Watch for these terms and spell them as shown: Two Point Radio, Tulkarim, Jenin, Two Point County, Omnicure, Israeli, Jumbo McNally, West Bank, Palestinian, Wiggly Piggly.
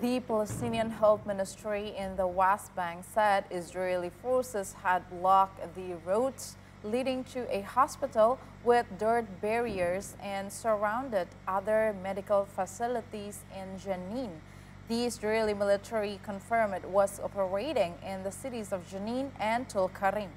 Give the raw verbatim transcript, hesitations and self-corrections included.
The Palestinian Health Ministry in the West Bank said Israeli forces had blocked the roads leading to a hospital with dirt barriers and surrounded other medical facilities in Jenin. The Israeli military confirmed it was operating in the cities of Jenin and Tulkarim.